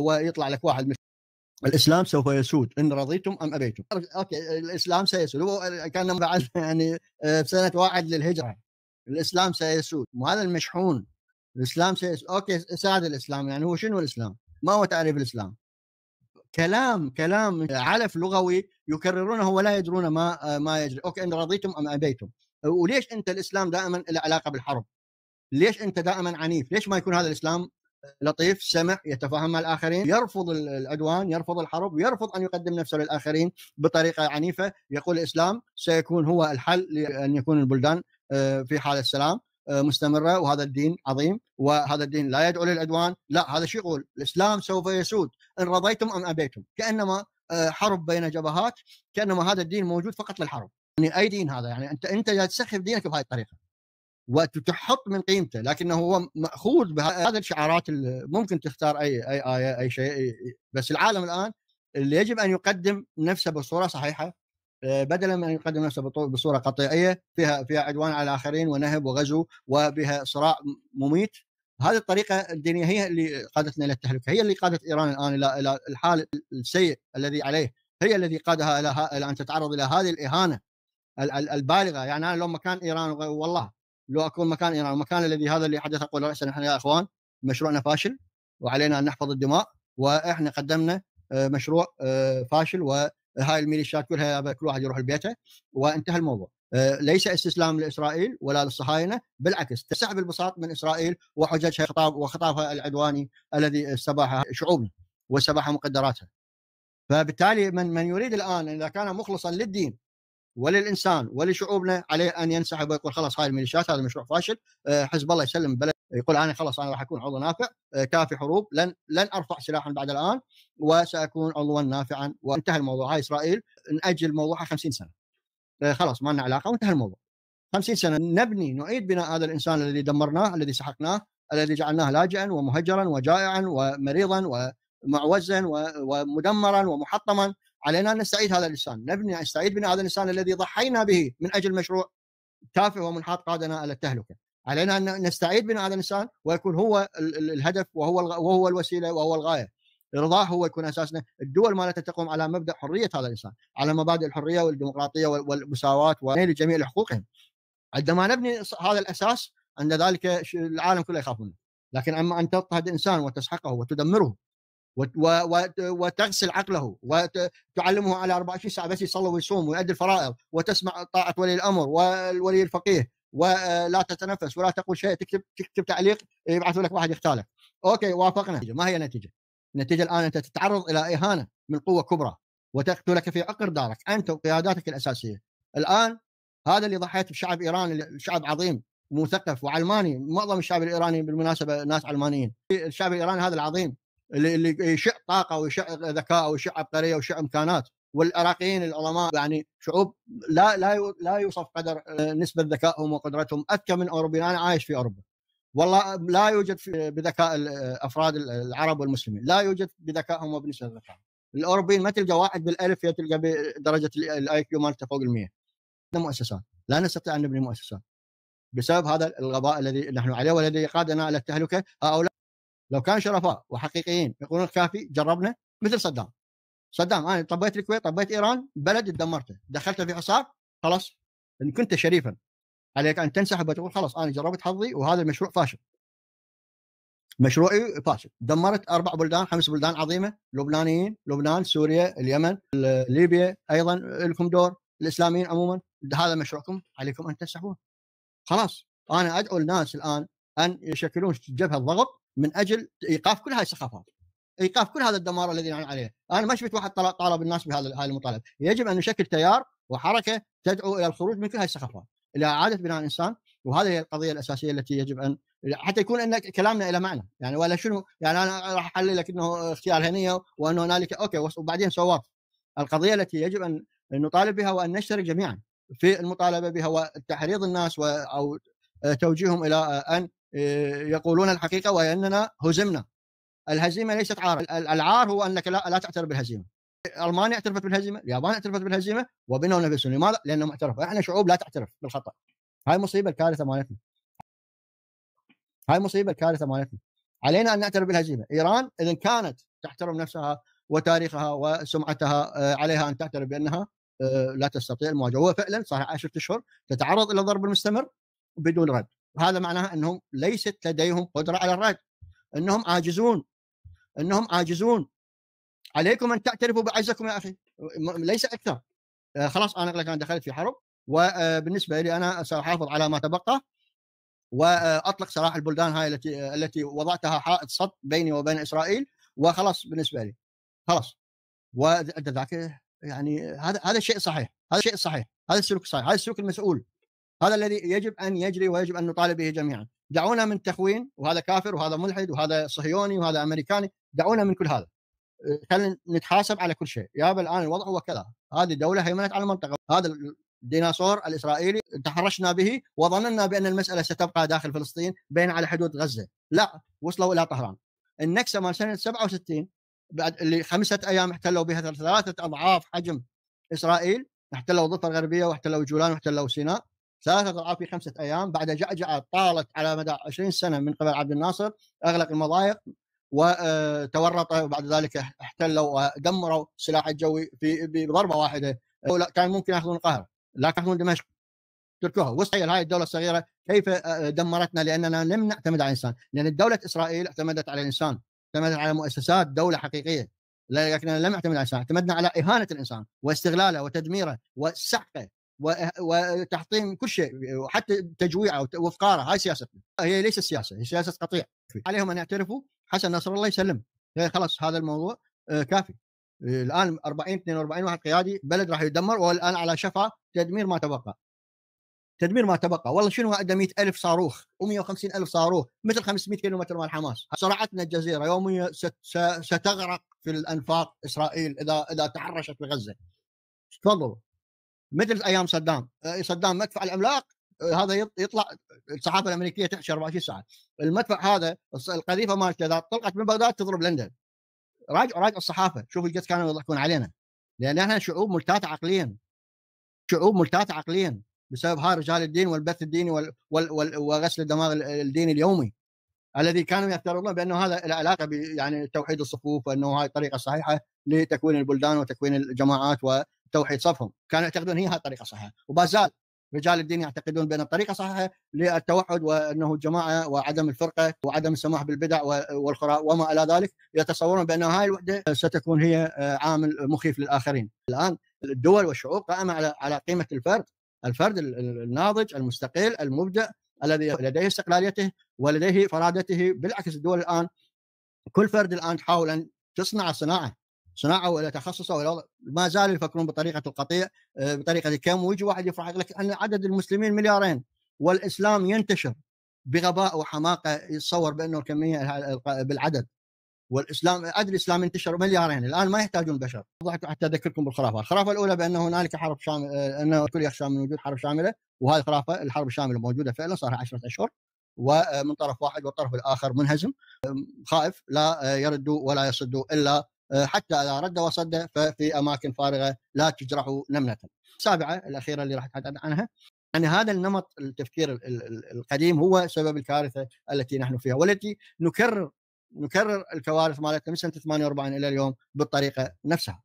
هو يطلع لك واحد مش الإسلام سوف يسود إن رضيتم أم أبيتم. أوكي الإسلام سيسود، كان بعد يعني سنة واحد للهجرة الإسلام سيسود، وهذا المشحون الإسلام سيسود. أوكي ساد الإسلام، يعني هو شنو الإسلام؟ ما هو تعريف الإسلام؟ كلام علف لغوي يكررونه ولا يدرون ما يجري. أوكي إن رضيتم أم أبيتم. وليش أنت الإسلام دائما له علاقة بالحرب؟ ليش أنت دائما عنيف؟ ليش ما يكون هذا الإسلام لطيف سمح يتفاهم مع الآخرين، يرفض العدوان، يرفض الحرب، ويرفض أن يقدم نفسه للآخرين بطريقة عنيفة؟ يقول الإسلام سيكون هو الحل لأن يكون البلدان في حالة السلام مستمرة، وهذا الدين عظيم، وهذا الدين لا يدعو للعدوان. لا، هذا شيء يقول الإسلام سوف يسود إن رضيتم أم أبيتم، كأنما حرب بين جبهات، كأنما هذا الدين موجود فقط للحرب. يعني أي دين هذا؟ يعني أنت تسخف دينك بهذه الطريقة وتحط من قيمته، لكنه هو مأخوذ بهذه الشعارات. ممكن تختار أي شيء، بس العالم الآن اللي يجب أن يقدم نفسه بصورة صحيحة بدلا من أن يقدم نفسه بصورة قطيعية فيها عدوان على الآخرين ونهب وغزو وبها صراع مميت. هذه الطريقة الدينية هي اللي قادتنا إلى التهلكة، هي اللي قادت إيران الآن إلى الحال السيء الذي عليه، هي الذي قادها إلى أن تتعرض إلى هذه الإهانة البالغة. يعني أنا لو مكان إيران، والله لو أكون مكان إيران، المكان الذي هذا اللي حدث، أقول رأسا نحن يا إخوان مشروعنا فاشل وعلينا أن نحفظ الدماء، وإحنا قدمنا مشروع فاشل، وهاي الميليشيات كلها كل واحد يروح لبيته، وانتهى الموضوع. ليس استسلام لإسرائيل ولا للصهاينة، بالعكس تسحب البساط من إسرائيل وحججها وخطابها العدواني الذي استباح شعوبنا واستباح مقدراتها. فبالتالي من يريد الآن إذا كان مخلصا للدين وللإنسان ولشعوبنا عليه أن ينسحب ويقول خلاص هاي الميليشيات، هذا مشروع فاشل، حزب الله يسلم بلد، يقول أنا خلاص أنا راح أكون عضو نافع، كافي حروب، لن أرفع سلاحا بعد الآن وسأكون عضوا نافعا، وانتهى الموضوع. هاي إسرائيل نأجل موضوعها 50 سنة، خلاص ما لنا علاقة، وانتهى الموضوع. 50 سنة نعيد بناء هذا الإنسان الذي دمرناه، الذي سحقناه، الذي جعلناه لاجئا ومهجرا وجائعا ومريضا ومعوزا ومدمرا ومحطما. علينا أن نستعيد هذا اللسان، نستعيد بنا هذا اللسان الذي ضحينا به من أجل مشروع تافه ومنحط قادنا إلى التهلكة. علينا أن نستعيد بنا هذا اللسان ويكون هو الهدف وهو الوسيلة وهو الغاية، رضاه هو يكون أساسنا. الدول مالتها تقوم على مبدأ حرية هذا اللسان، على مبادئ الحرية والديمقراطية والمساواة ونيل جميع حقوقهم. عندما نبني هذا الأساس عند ذلك العالم كله يخافونه. لكن أما أن تضطهد إنسان وتسحقه وتدمره وتغسل عقله وتعلمه على 24 ساعة بس يصلي ويصوم ويؤدي الفرائض وتسمع طاعة ولي الأمر والولي الفقيه ولا تتنفس ولا تقول شيء، تكتب تعليق يبعثوا لك واحد يختالك، أوكي وافقنا، ما هي النتيجة؟ النتيجة الآن أنت تتعرض إلى إهانة من قوة كبرى وتقتلك في عقر دارك أنت وقياداتك الأساسية. الآن هذا اللي ضحيت بشعب إيران، شعب عظيم مثقف وعلماني، معظم الشعب الإيراني بالمناسبة ناس علمانيين. الشعب الإيراني هذا العظيم اللي يشع طاقه ويشع ذكاء ويشع عبقريه ويشع امكانات، والعراقيين العلماء يعني شعوب لا يوصف قدر نسبه ذكائهم وقدرتهم، اذكى من اوروبيين. انا عايش في اوروبا، والله لا يوجد بذكاء الافراد العرب والمسلمين، لا يوجد بذكائهم وبنسبه ذكائهم. الاوروبيين ما تلقى واحد بالالف، تلقى بدرجه الاي كيو مالته فوق ال100. مؤسسات لا نستطيع ان نبني مؤسسات بسبب هذا الغباء الذي نحن عليه والذي قادنا الى التهلكه. هؤلاء لو كان شرفاء وحقيقيين يقولون كافي جربنا، مثل صدام. أنا طبيت الكويت، طبيت إيران، بلد دمرته، دخلته في حصار، خلاص. إن كنت شريفا عليك أن تنسحب وتقول خلاص أنا جربت حظي وهذا المشروع فاشل، مشروعي فاشل. دمرت 4 بلدان، 5 بلدان عظيمة، لبنانيين، لبنان، سوريا، اليمن، ليبيا، أيضا لكم دور، الإسلاميين عموما. هذا مشروعكم، عليكم أن تنسحبون. خلاص أنا أدعو الناس الآن أن يشكلون جبهة الضغط من اجل ايقاف كل هاي السخافات، ايقاف كل هذا الدمار الذي نعمل عليه. انا ما شفت واحد طالب الناس بهذا المطالب. يجب ان نشكل تيار وحركه تدعو الى الخروج من كل هاي السخافات، الى اعاده بناء الانسان. وهذه هي القضيه الاساسيه التي يجب ان حتى يكون ان كلامنا له معنى. يعني ولا شنو يعني انا راح احلل لك انه اغتيال هنيه وانه هنالك، اوكي وبعدين سوات. القضيه التي يجب ان نطالب بها وان نشترك جميعا في المطالبه بها وتحريض الناس او توجيههم الى ان يقولون الحقيقة، وهي أننا هزمنا. الهزيمة ليست عار، العار هو أنك لا تعترف بالهزيمة. ألمانيا اعترفت بالهزيمة، اليابان اعترفت بالهزيمة وبنوا نفسهم. لماذا؟ لأنهم اعترفوا. إحنا شعوب لا تعترف بالخطأ. هاي مصيبة، الكارثة مالتنا. هاي مصيبة، الكارثة مالتنا. علينا أن نعترف بالهزيمة. إيران إذا كانت تحترم نفسها وتاريخها وسمعتها، عليها أن تعترف بأنها لا تستطيع المواجهة. وفعلا صار 10 أشهر تتعرض إلى ضرب مستمر بدون رد، وهذا معناها أنهم ليست لديهم قدرة على الرد، أنهم عاجزون، أنهم عاجزون. عليكم أن تعترفوا بعجزكم يا أخي، ليس أكثر. خلاص أنا دخلت في حرب، وبالنسبة لي أنا سأحافظ على ما تبقى، وأطلق سراح البلدان هاي التي وضعتها حائط صد بيني وبين إسرائيل، وخلاص بالنسبة لي خلاص. وذاك يعني هذا شيء صحيح، هذا شيء صحيح، هذا السلوك صحيح، هذا السلوك المسؤول، هذا الذي يجب أن يجري ويجب أن نطالب به جميعا. دعونا من تخوين وهذا كافر وهذا ملحد وهذا صهيوني وهذا أمريكاني، دعونا من كل هذا، خلينا نتحاسب على كل شيء. يابا الآن الوضع هو كذا، هذه الدولة هيمنت على المنطقة، هذا الديناصور الإسرائيلي تحرشنا به وظننا بأن المسألة ستبقى داخل فلسطين بين على حدود غزة، لا، وصلوا إلى طهران. النكسة مال سنة 67 بعد اللي 5 أيام احتلوا بها 3 أضعاف حجم إسرائيل، احتلوا الضفة الغربية واحتلوا جولان واحتلوا سيناء، 3 أضعاف في 5 أيام، بعد جعجعة طالت على مدى 20 سنة من قبل عبد الناصر، أغلق المضايق وتورط، وبعد ذلك احتلوا ودمروا السلاح الجوي بضربة واحدة. كان ممكن يأخذون القاهرة، لا تأخذون دمشق، تركوها. وسعيل هاي الدولة الصغيرة كيف دمرتنا؟ لأننا لم نعتمد على الإنسان، لأن دولة إسرائيل اعتمدت على الإنسان، اعتمدت على مؤسسات دولة حقيقية، لكننا لم نعتمد على الإنسان، اعتمدنا على إهانة الإنسان واستغلاله وتدميره وسحقه وتحطيم كل شيء، وحتى تجويعه وفقاره. هاي سياستنا، هي ليست سياسة، هي سياسة قطيع. عليهم أن يعترفوا. حسن نصر الله يسلم، خلاص هذا الموضوع كافي. الآن 40-42 واحد قيادي، بلد راح يدمر، والآن على شفا تدمير ما تبقى، تدمير ما تبقى. والله شنو أدى 100,000 صاروخ و150,000 صاروخ مثل 500 كيلومتر مال حماس. صراعتنا الجزيرة يوميا ستغرق في الأنفاق إسرائيل إذا تحرشت بغزة. تفضلوا، مثل أيام صدام مدفع العملاق هذا يطلع، الصحافة الأمريكية تحشي 24 ساعة. المدفع هذا القذيفة مالته إذا طلعت من بغداد تضرب لندن. راجع الصحافه، شوفوا قد كانوا يضحكون علينا، لان احنا شعوب ملتاته عقليا، شعوب ملتاته عقليا بسبب ها رجال الدين والبث الديني وغسل الدماغ الديني اليومي الذي كانوا يفترضون بانه هذا له علاقه يعني توحيد الصفوف، وانه هاي الطريقه الصحيحه لتكوين البلدان وتكوين الجماعات وتوحيد صفهم. كانوا يعتقدون هي هاي الطريقه الصحيحه، وبازال رجال الدين يعتقدون بان الطريقه صحيحه للتوحد وانه الجماعه وعدم الفرقه وعدم السماح بالبدع والخرافات وما الى ذلك، يتصورون بان هاي الوحده ستكون هي عامل مخيف للاخرين. الان الدول والشعوب قائمه على قيمه الفرد الناضج المستقل المبدع الذي لديه استقلاليته ولديه فرادته. بالعكس الدول الان كل فرد الان تحاول ان تصنع صناعه ولا تخصصه، ولا ما زالوا يفكرون بطريقه القطيع، بطريقه الكم. ويجي واحد يفرح يقول لك ان عدد المسلمين 2 مليار والاسلام ينتشر بغباء وحماقه، يتصور بانه الكميه بالعدد. والاسلام عدد الاسلام انتشر 2 مليار الان، ما يحتاجون بشر. حتى اذكركم بالخرافه. الخرافه الاولى بان هنالك حرب شامله، انه الكل يخشى من وجود حرب شامله، وهذه خرافه. الحرب الشامله موجوده فعلا، صار 10 أشهر، ومن طرف واحد والطرف الاخر منهزم خائف، لا يردوا ولا يصدوا الا حتى إذا رد وصد ففي أماكن فارغة لا تجرح نملة. 7 الأخيرة اللي راح أتحدث عنها، أن هذا النمط التفكير القديم هو سبب الكارثة التي نحن فيها، والتي نكرر الكوارث مالتنا من سنة 48 إلى اليوم بالطريقة نفسها.